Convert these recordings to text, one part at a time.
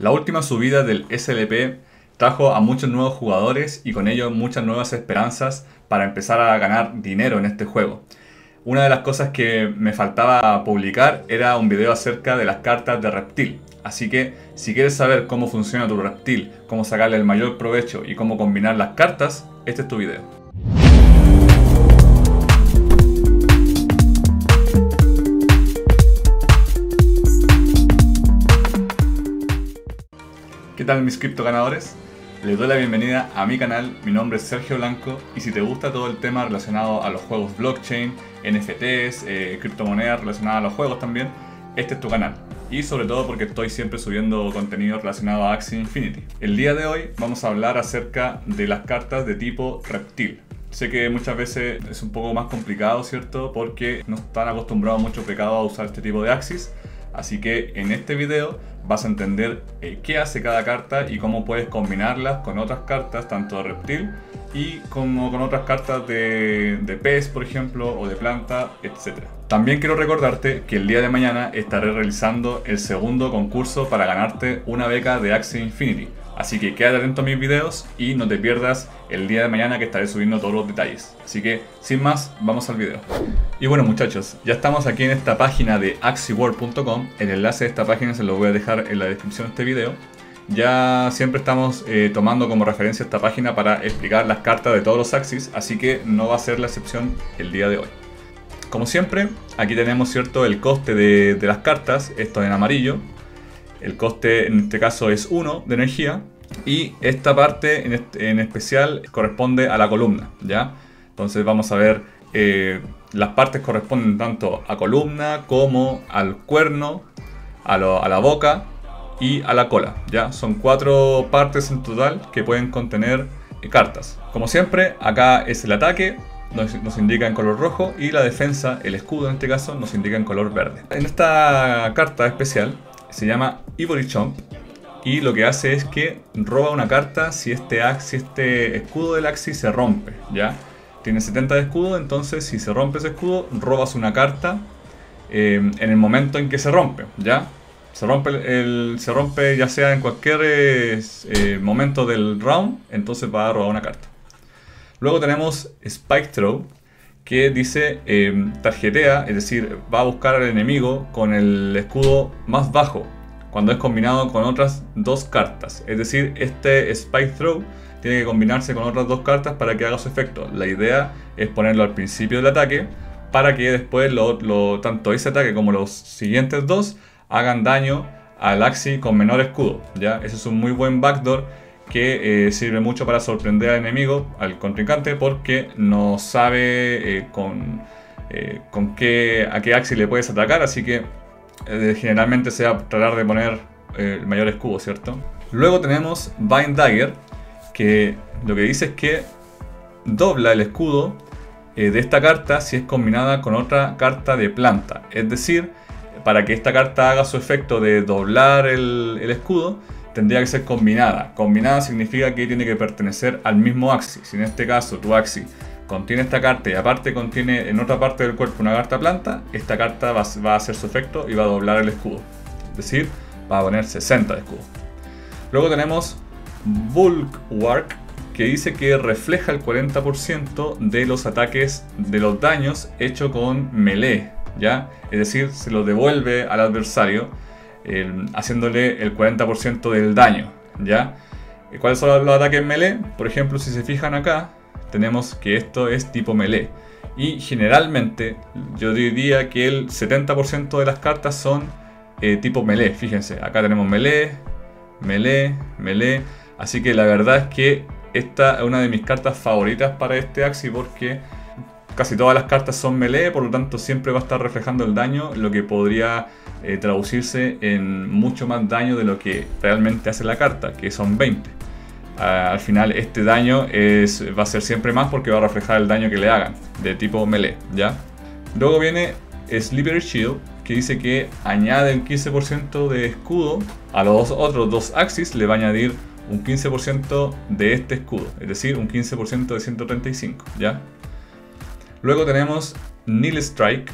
La última subida del SLP trajo a muchos nuevos jugadores y con ello muchas nuevas esperanzas para empezar a ganar dinero en este juego. Una de las cosas que me faltaba publicar era un video acerca de las cartas de reptil. Así que si quieres saber cómo funciona tu reptil, cómo sacarle el mayor provecho y cómo combinar las cartas, este es tu video. ¿Qué tal mis cripto ganadores? Les doy la bienvenida a mi canal, mi nombre es Sergio Blanco y si te gusta todo el tema relacionado a los juegos blockchain, NFTs, criptomonedas relacionadas a los juegos también, este es tu canal. Y sobre todo porque estoy siempre subiendo contenido relacionado a Axie Infinity. El día de hoy vamos a hablar acerca de las cartas de tipo reptil. Sé que muchas veces es un poco más complicado, ¿cierto? Porque no están acostumbrados mucho pecado a usar este tipo de Axies. Así que en este video vas a entender qué hace cada carta y cómo puedes combinarlas con otras cartas, tanto de reptil y como con otras cartas de pez, por ejemplo, o de planta, etc. También quiero recordarte que el día de mañana estaré realizando el segundo concurso para ganarte una beca de Axie Infinity. Así que quédate atento a mis videos y no te pierdas el día de mañana que estaré subiendo todos los detalles. Así que, sin más, vamos al video. Y bueno muchachos, ya estamos aquí en esta página de AxieWorld.com. El enlace de esta página se lo voy a dejar en la descripción de este video. Ya siempre estamos tomando como referencia esta página para explicar las cartas de todos los Axies, así que no va a ser la excepción el día de hoy. Como siempre, aquí tenemos cierto el coste de las cartas, esto en amarillo. El coste en este caso es 1 de energía y esta parte en especial corresponde a la columna, ¿ya? Entonces vamos a ver, las partes corresponden tanto a columna como al cuerno, a la boca y a la cola, ¿ya? Son 4 partes en total que pueden contener cartas. Como siempre, acá es el ataque, nos indica en color rojo, y la defensa, el escudo en este caso, nos indica en color verde. En esta carta especial, se llama Ivory Chomp y lo que hace es que roba una carta si este escudo del Axie se rompe, ¿ya? Tiene 70 de escudo, entonces si se rompe ese escudo, robas una carta en el momento en que se rompe, ¿ya? Se rompe ya sea en cualquier momento del round, entonces va a robar una carta. Luego tenemos Spike Throw, que dice tarjetea, es decir, va a buscar al enemigo con el escudo más bajo cuando es combinado con otras 2 cartas. Es decir, este Spike Throw tiene que combinarse con otras 2 cartas para que haga su efecto. La idea es ponerlo al principio del ataque para que después tanto ese ataque como los siguientes 2 hagan daño al Axie con menor escudo, ¿ya? Ese es un muy buen backdoor que sirve mucho para sorprender al enemigo, al contrincante, porque no sabe a qué Axie le puedes atacar, así que generalmente se va a tratar de poner el mayor escudo, ¿cierto? Luego tenemos Bind Dagger, que lo que dice es que dobla el escudo de esta carta si es combinada con otra carta de planta, es decir, para que esta carta haga su efecto de doblar el escudo, tendría que ser combinada. Combinada significa que tiene que pertenecer al mismo Axie. Si en este caso tu Axie contiene esta carta y aparte contiene en otra parte del cuerpo una carta planta, esta carta va a hacer su efecto y va a doblar el escudo. Es decir, va a poner 60 de escudo. Luego tenemos Bulwark, que dice que refleja el 40% de los ataques, de los daños hechos con melee, ¿ya? Es decir, se lo devuelve al adversario, haciéndole el 40% del daño, ¿ya? ¿Cuáles son los ataques melee? Por ejemplo, si se fijan acá, tenemos que esto es tipo melee. Y generalmente, yo diría que el 70% de las cartas son tipo melee. Fíjense, acá tenemos melee, melee, melee. Así que la verdad es que esta es una de mis cartas favoritas para este Axie porque casi todas las cartas son melee, por lo tanto siempre va a estar reflejando el daño, lo que podría traducirse en mucho más daño de lo que realmente hace la carta, que son 20. Al final este daño va a ser siempre más porque va a reflejar el daño que le hagan, de tipo melee, ¿ya? Luego viene Slippery Shield, que dice que añade el 15% de escudo a los otros 2 Axies, le va a añadir un 15% de este escudo, es decir, un 15% de 135, ¿ya? Luego tenemos Nil Strike,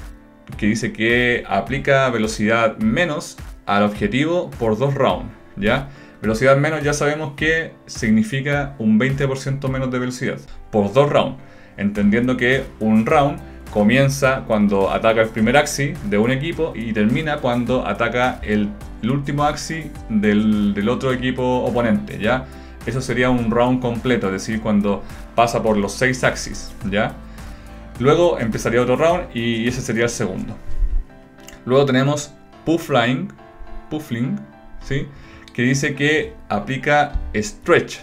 que dice que aplica velocidad menos al objetivo por 2 rounds. ¿ya? Velocidad menos ya sabemos que significa un 20% menos de velocidad por 2 rounds, entendiendo que un round comienza cuando ataca el primer Axie de un equipo y termina cuando ataca el último Axie del otro equipo oponente, ¿ya? Eso sería un round completo, es decir, cuando pasa por los 6 Axies, ¿ya? Luego empezaría otro round y ese sería el segundo. Luego tenemos Puffling, ¿sí? Que dice que aplica Stretch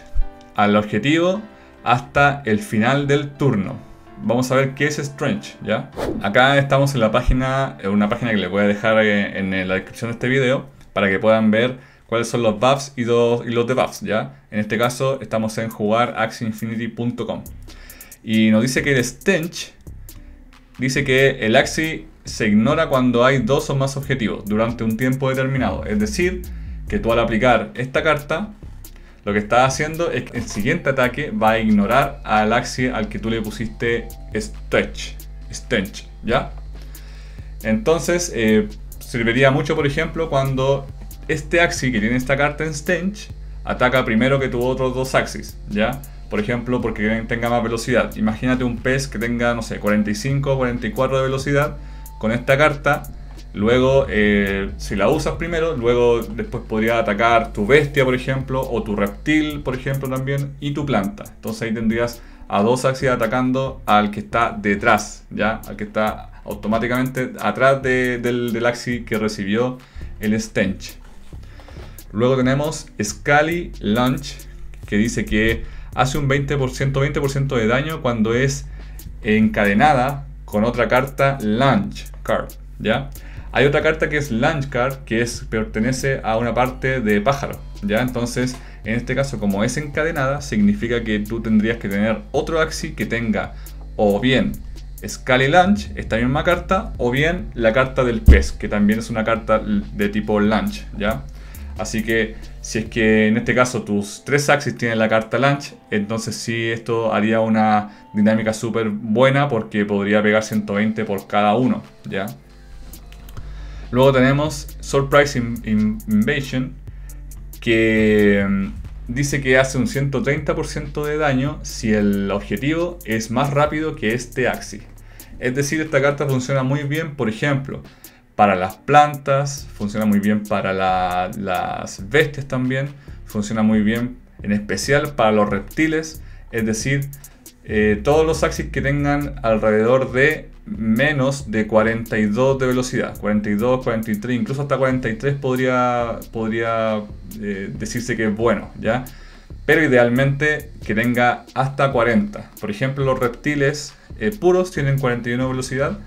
al objetivo hasta el final del turno. Vamos a ver qué es Stretch, ¿ya? Acá estamos en la página, una página que les voy a dejar en la descripción de este video para que puedan ver cuáles son los buffs y los debuffs, ¿ya? En este caso estamos en jugaraxieinfinity.com. Y nos dice que el Stretch dice que el Axie se ignora cuando hay 2 o más objetivos durante un tiempo determinado. Es decir, que tú al aplicar esta carta, lo que estás haciendo es que el siguiente ataque va a ignorar al Axie al que tú le pusiste Stretch, ¿ya? Entonces, serviría mucho, por ejemplo, cuando este Axie que tiene esta carta en Stretch ataca primero que tu otros 2 Axies, ¿ya? Por ejemplo, porque tenga más velocidad. Imagínate un pez que tenga, no sé, 45 o 44 de velocidad con esta carta. Luego, si la usas primero, luego después podría atacar tu bestia, por ejemplo, o tu reptil, por ejemplo, también, y tu planta. Entonces ahí tendrías a 2 Axies atacando al que está detrás, ¿ya? Al que está automáticamente atrás del Axie que recibió el Stretch. Luego tenemos Scaly Lunge, que dice que hace un 20% de daño cuando es encadenada con otra carta Lunge Card, ¿ya? Hay otra carta que es Lunge Card, que pertenece a una parte de pájaro, ¿ya? Entonces, en este caso, como es encadenada, significa que tú tendrías que tener otro Axie que tenga o bien Scaly Lunge, esta misma carta, o bien la carta del pez, que también es una carta de tipo Lunge, ¿ya? Así que, si es que en este caso tus 3 Axies tienen la carta Lunge, entonces sí, esto haría una dinámica súper buena porque podría pegar 120 por cada uno, ¿ya? Luego tenemos Surprise Invasion, que dice que hace un 130% de daño si el objetivo es más rápido que este Axie. Es decir, esta carta funciona muy bien, por ejemplo, para las plantas, funciona muy bien para las bestias también, funciona muy bien en especial para los reptiles, es decir, todos los Axies que tengan alrededor de menos de 42 de velocidad, 42, 43, incluso hasta 43 podría decirse que es bueno, ¿ya? Pero idealmente que tenga hasta 40. Por ejemplo, los reptiles puros tienen 41 de velocidad.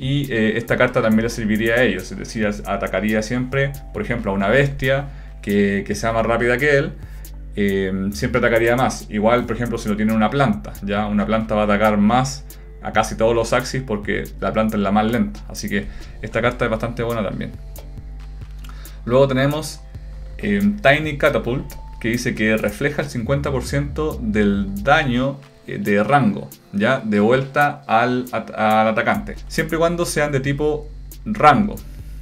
Y esta carta también le serviría a ellos, es decir, atacaría siempre, por ejemplo, a una bestia que sea más rápida que él, siempre atacaría más. Igual, por ejemplo, si lo tiene una planta, ya una planta va a atacar más a casi todos los Axies porque la planta es la más lenta. Así que esta carta es bastante buena también. Luego tenemos Tiny Catapult, que dice que refleja el 50% del daño de rango, ¿ya? De vuelta al atacante, siempre y cuando sean de tipo rango,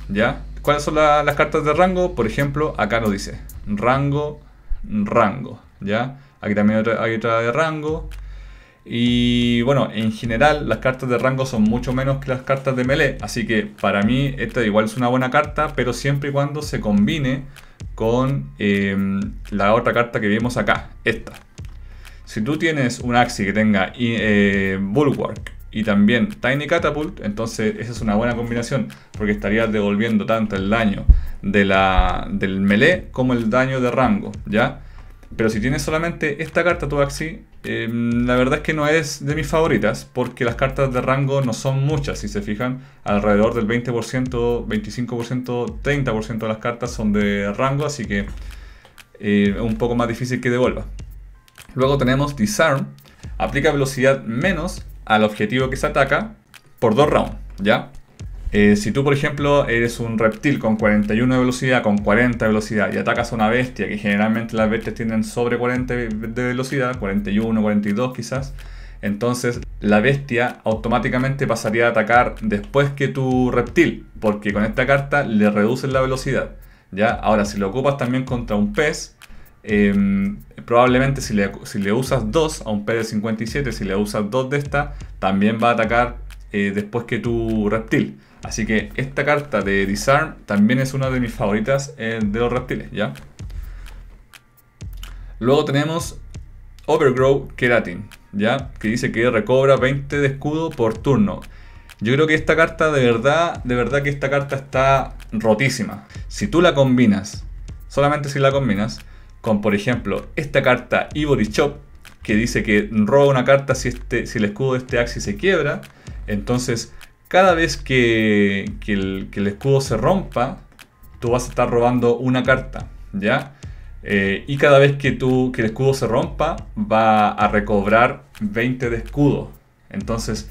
¿ya? ¿Cuáles son las cartas de rango? Por ejemplo, acá nos dice rango, ¿ya? Aquí también hay otra de rango. Y bueno, en general las cartas de rango son mucho menos que las cartas de melee, así que para mí esta igual es una buena carta, pero siempre y cuando se combine con la otra carta que vimos acá, esta. Si tú tienes un Axie que tenga Bulwark y también Tiny Catapult, entonces esa es una buena combinación porque estarías devolviendo tanto el daño del melee como el daño de rango, ¿ya? Pero si tienes solamente esta carta tu Axie, la verdad es que no es de mis favoritas porque las cartas de rango no son muchas, si se fijan, alrededor del 20%, 25%, 30% de las cartas son de rango, así que es un poco más difícil que devuelva. Luego tenemos Disarm, aplica velocidad menos al objetivo que se ataca por 2 rounds, ¿ya? Si tú, por ejemplo, eres un reptil con 41 de velocidad, con 40 de velocidad y atacas a una bestia, que generalmente las bestias tienen sobre 40 de velocidad, 41, 42 quizás, entonces la bestia automáticamente pasaría a atacar después que tu reptil, porque con esta carta le reduces la velocidad, ¿ya? Ahora, si lo ocupas también contra un pez, probablemente si le usas 2 a un pez de 57, si le usas 2 de esta, también va a atacar después que tu reptil. Así que esta carta de Disarm también es una de mis favoritas de los reptiles, ¿ya? Luego tenemos Overgrow Keratin, ¿ya? Que dice que recobra 20 de escudo por turno. Yo creo que esta carta, de verdad que esta carta está rotísima. Si tú la combinas, solamente si la combinas, con por ejemplo esta carta Ivory Chop, que dice que roba una carta si el escudo de este Axie se quiebra. Entonces, cada vez que el escudo se rompa, tú vas a estar robando una carta, ¿ya? Y cada vez que el escudo se rompa, va a recobrar 20 de escudo. Entonces,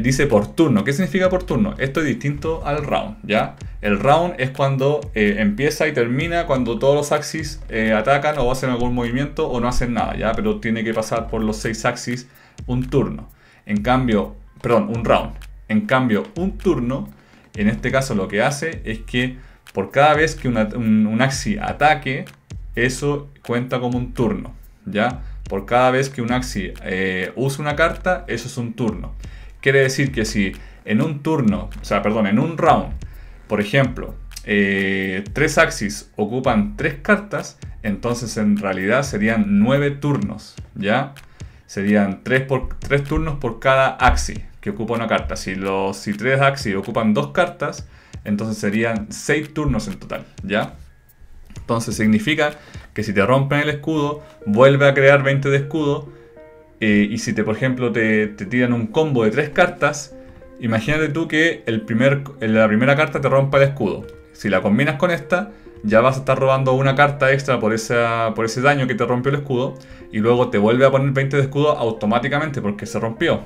dice por turno. ¿Qué significa por turno? Esto es distinto al round, ¿ya? El round es cuando empieza y termina, cuando todos los axis atacan o hacen algún movimiento o no hacen nada, ¿ya? Pero tiene que pasar por los 6 axis un turno. En cambio, perdón, un round. En cambio, un turno, en este caso lo que hace es que por cada vez que un Axie ataque, eso cuenta como un turno, ¿ya? Por cada vez que un Axie usa una carta, eso es un turno. Quiere decir que si en un turno, o sea, perdón, en un round, por ejemplo, 3 Axies ocupan 3 cartas, entonces en realidad serían 9 turnos, ¿ya? Serían 3 turnos por cada Axie que ocupa una carta. Si 3 Axie ocupan 2 cartas, entonces serían 6 turnos en total, ¿ya? Entonces significa que si te rompen el escudo, vuelve a crear 20 de escudo. Y si te, por ejemplo, te tiran un combo de 3 cartas, imagínate tú que la primera carta te rompa el escudo. Si la combinas con esta, ya vas a estar robando una carta extra por ese daño que te rompió el escudo. Y luego te vuelve a poner 20 de escudo automáticamente porque se rompió.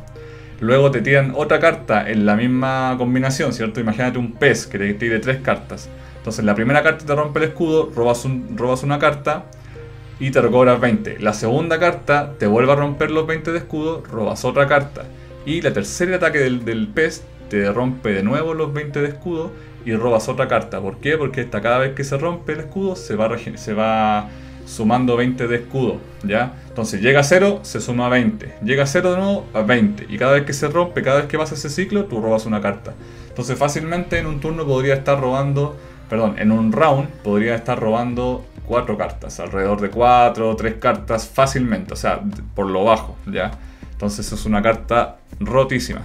Luego te tiran otra carta en la misma combinación, ¿cierto? Imagínate un pez que te tire 3 cartas. Entonces la primera carta te rompe el escudo, robas una carta y te recobras 20. La segunda carta te vuelve a romper los 20 de escudo, robas otra carta. Y la tercera ataque del pez te rompe de nuevo los 20 de escudo y robas otra carta. ¿Por qué? Porque cada vez que se rompe el escudo se va sumando 20 de escudo, ¿ya? Entonces llega a 0, se suma a 20. Llega a 0 de nuevo, a 20. Y cada vez que se rompe, cada vez que pasa ese ciclo, tú robas una carta. Entonces fácilmente en un turno podría estar robando, perdón, en un round podría estar robando 4 cartas. Alrededor de 4 o 3 cartas fácilmente, o sea, por lo bajo, ¿ya? Entonces es una carta rotísima.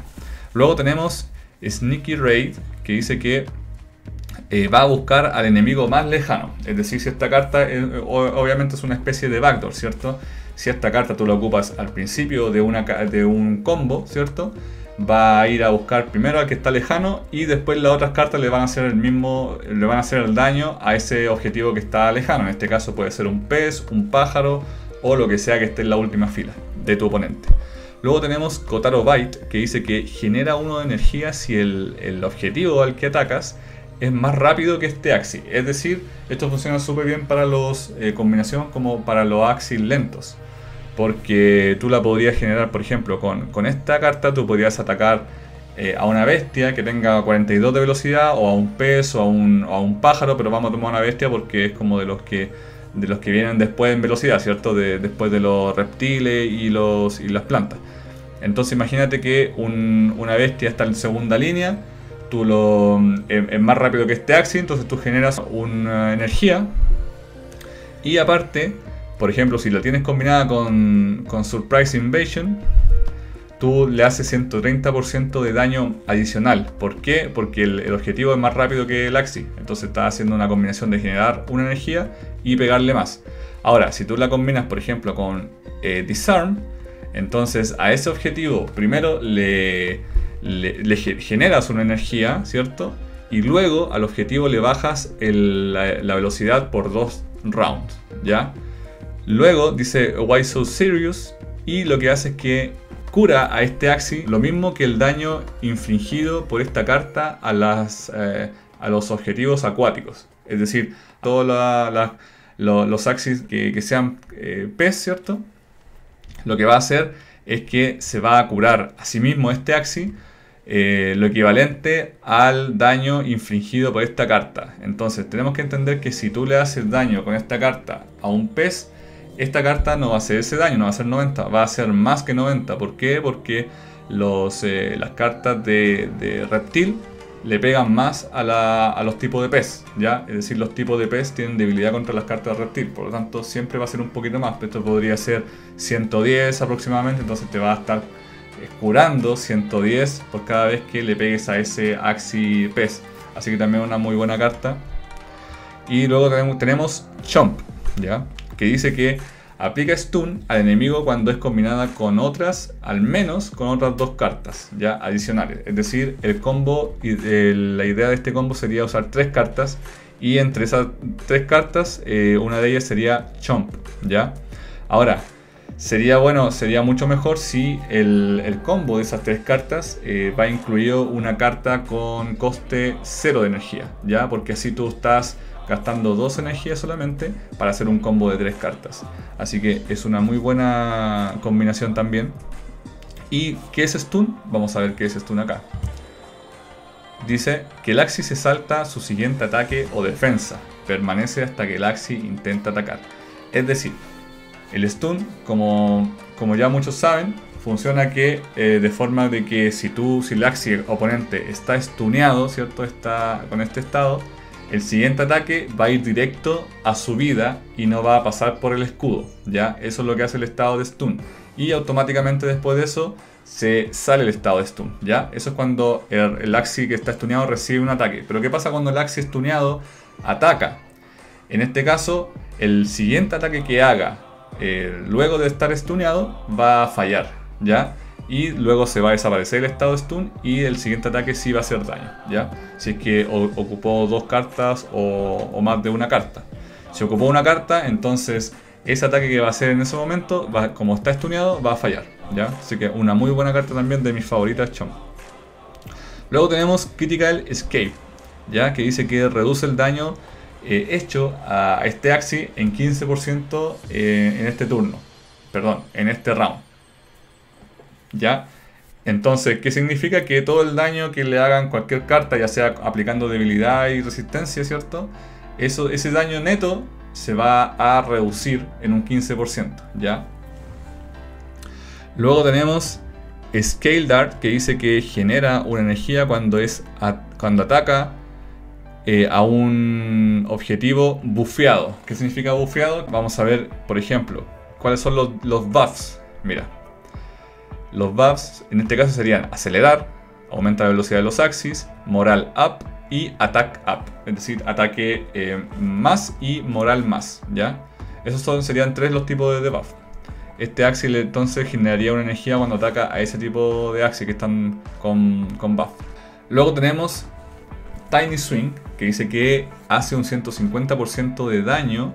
Luego tenemos Sneaky Raid, que dice que va a buscar al enemigo más lejano. Es decir, si esta carta obviamente es una especie de backdoor, ¿cierto? Si esta carta tú la ocupas al principio de un combo, ¿cierto? Va a ir a buscar primero al que está lejano y después las otras cartas le van a hacer el daño a ese objetivo que está lejano. En este caso puede ser un pez, un pájaro o lo que sea que esté en la última fila de tu oponente. Luego tenemos Kotaro Bite, que dice que genera 1 de energía si el objetivo al que atacas es más rápido que este Axie. Es decir, esto funciona súper bien para los combinación como para los Axies lentos, porque tú la podrías generar, por ejemplo, con esta carta tú podrías atacar a una bestia que tenga 42 de velocidad, o a un pez, o a un pájaro, pero vamos a tomar una bestia porque es como de los que vienen después en velocidad, ¿cierto? Después de los reptiles y las plantas. Entonces imagínate que una bestia está en segunda línea, tú es más rápido que este Axie, entonces tú generas una energía. Y aparte, por ejemplo, si la tienes combinada con Surprise Invasion, tú le haces 130% de daño adicional. ¿Por qué? Porque el objetivo es más rápido que el Axie. Entonces estás haciendo una combinación de generar una energía y pegarle más. Ahora, si tú la combinas, por ejemplo, con Disarm, entonces a ese objetivo primero le generas una energía, ¿cierto? Y luego al objetivo le bajas la velocidad por 2 rounds, ¿ya? Luego dice Why So Serious, y lo que hace es que cura a este Axie lo mismo que el daño infligido por esta carta a los objetivos acuáticos. Es decir, todos los Axies que sean pez, ¿cierto? Lo que va a hacer es que se va a curar a sí mismo este Axie lo equivalente al daño infligido por esta carta. Entonces tenemos que entender que si tú le haces daño con esta carta a un pez, esta carta no va a hacer ese daño, no va a ser 90, va a ser más que 90. ¿Por qué? Porque las cartas de reptil le pegan más a los tipos de pez, ¿ya? Es decir, los tipos de pez tienen debilidad contra las cartas de reptil, por lo tanto siempre va a ser un poquito más. Esto podría ser 110 aproximadamente, entonces te va a estar curando 110 por cada vez que le pegues a ese Axie pez. Así que también una muy buena carta. Y luego tenemos Chomp, ¿ya? Que dice que aplica stun al enemigo cuando es combinada con otras, al menos con otras dos cartas ya adicionales. Es decir, el combo, la idea de este combo sería usar tres cartas, y entre esas tres cartas una de ellas sería Chomp, ¿ya? Ahora, sería mucho mejor si el combo de esas tres cartas va incluido una carta con coste 0 de energía, ¿ya? Porque así tú estás gastando 2 energías solamente para hacer un combo de 3 cartas. Así que es una muy buena combinación también. ¿Y qué es stun? Vamos a ver qué es stun acá. Dice que el Axie se salta su siguiente ataque o defensa. Permanece hasta que el Axie intenta atacar. Es decir, el stun, como ya muchos saben, funciona que de forma de que si el Axie oponente está stuneado, ¿cierto? Está con este estado. El siguiente ataque va a ir directo a su vida y no va a pasar por el escudo, ¿ya? Eso es lo que hace el estado de stun. Y automáticamente después de eso se sale el estado de stun, ¿ya? Eso es cuando el Axie que está stuneado recibe un ataque. Pero ¿qué pasa cuando el Axie stuneado ataca? En este caso, el siguiente ataque que haga luego de estar stuneado va a fallar, ¿ya? Y luego se va a desaparecer el estado de stun y el siguiente ataque sí va a hacer daño, ¿ya? Si es que ocupó dos cartas o más de una carta. Si ocupó una carta, entonces ese ataque que va a hacer en ese momento, como está stuneado, va a fallar, ¿ya? Así que una muy buena carta también, de mis favoritas, Chomp. Luego tenemos Critical Escape, ¿ya? Que dice que reduce el daño hecho a este Axie en 15% en este turno. Perdón, en este round. ¿Ya? Entonces, ¿qué significa? Que todo el daño que le hagan cualquier carta, ya sea aplicando debilidad y resistencia, ¿cierto? Ese daño neto se va a reducir en un 15%, ¿ya? Luego tenemos Scale Dart, que dice que genera una energía cuando ataca a un objetivo bufeado. ¿Qué significa bufeado? Vamos a ver, por ejemplo, cuáles son los buffs. Mira. Los buffs en este caso serían acelerar, aumenta la velocidad de los Axies, moral up y attack up. Es decir, ataque más y moral más, ¿ya? Esos serían tres los tipos de debuff. Este Axie entonces generaría una energía cuando ataca a ese tipo de Axie que están con buff. Luego tenemos Tiny Swing, que dice que hace un 150% de daño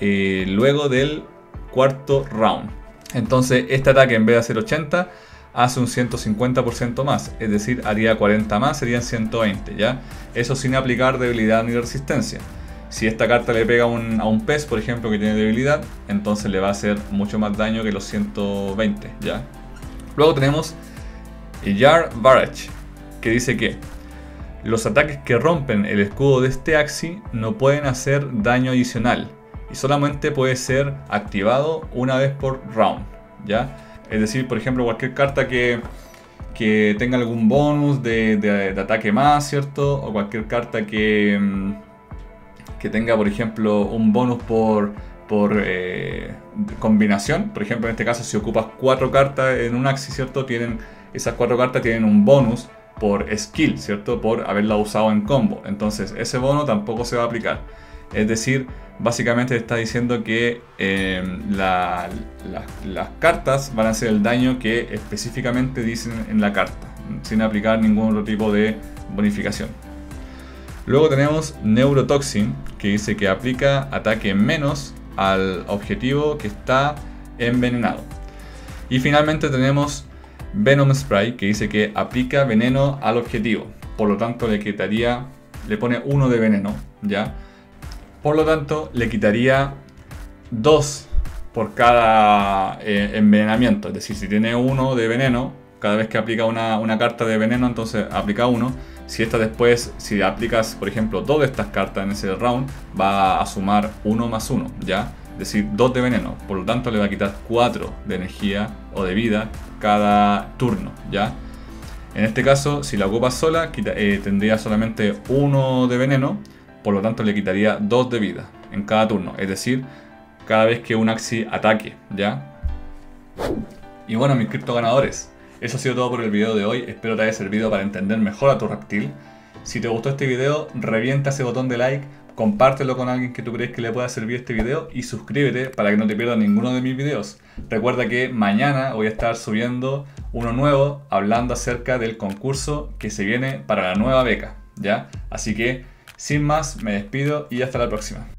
luego del cuarto round. Entonces este ataque, en vez de hacer 80, hace un 150% más. Es decir, haría 40 más, serían 120, ¿ya? Eso sin aplicar debilidad ni resistencia. Si esta carta le pega a un pez, por ejemplo, que tiene debilidad, entonces le va a hacer mucho más daño que los 120, ¿ya? Luego tenemos Jar Barrage, que dice que los ataques que rompen el escudo de este Axie no pueden hacer daño adicional, y solamente puede ser activado una vez por round, ¿ya? Es decir, por ejemplo, cualquier carta que tenga algún bonus de ataque más, ¿cierto? O cualquier carta que tenga, por ejemplo, un bonus por combinación. Por ejemplo, en este caso, si ocupas 4 cartas en un Axie, ¿cierto? Esas 4 cartas tienen un bonus por skill, ¿cierto? Por haberla usado en combo. Entonces, ese bono tampoco se va a aplicar. Es decir, básicamente está diciendo que las cartas van a hacer el daño que específicamente dicen en la carta, sin aplicar ningún otro tipo de bonificación. Luego tenemos Neurotoxin, que dice que aplica ataque menos al objetivo que está envenenado. Y finalmente tenemos Venom Spray, que dice que aplica veneno al objetivo. Por lo tanto, le pone 1 de veneno, ¿ya? Por lo tanto, le quitaría 2 por cada envenenamiento. Es decir, si tiene 1 de veneno, cada vez que aplica una carta de veneno, entonces aplica uno. Si esta después, si aplicas, por ejemplo, dos de estas cartas en ese round, va a sumar 1 más 1, ¿ya? Es decir, 2 de veneno. Por lo tanto, le va a quitar 4 de energía o de vida cada turno, ¿ya? En este caso, si la ocupas sola, tendría solamente 1 de veneno. Por lo tanto, le quitaría 2 de vida en cada turno. Es decir, cada vez que un Axie ataque, ¿ya? Y bueno, mis cripto ganadores. Eso ha sido todo por el video de hoy, espero te haya servido para entender mejor a tu reptil. Si te gustó este video, revienta ese botón de like, compártelo con alguien que tú crees que le pueda servir este video y suscríbete para que no te pierdas ninguno de mis videos. Recuerda que mañana voy a estar subiendo uno nuevo hablando acerca del concurso que se viene para la nueva beca, ¿ya? Así que, sin más, me despido y hasta la próxima.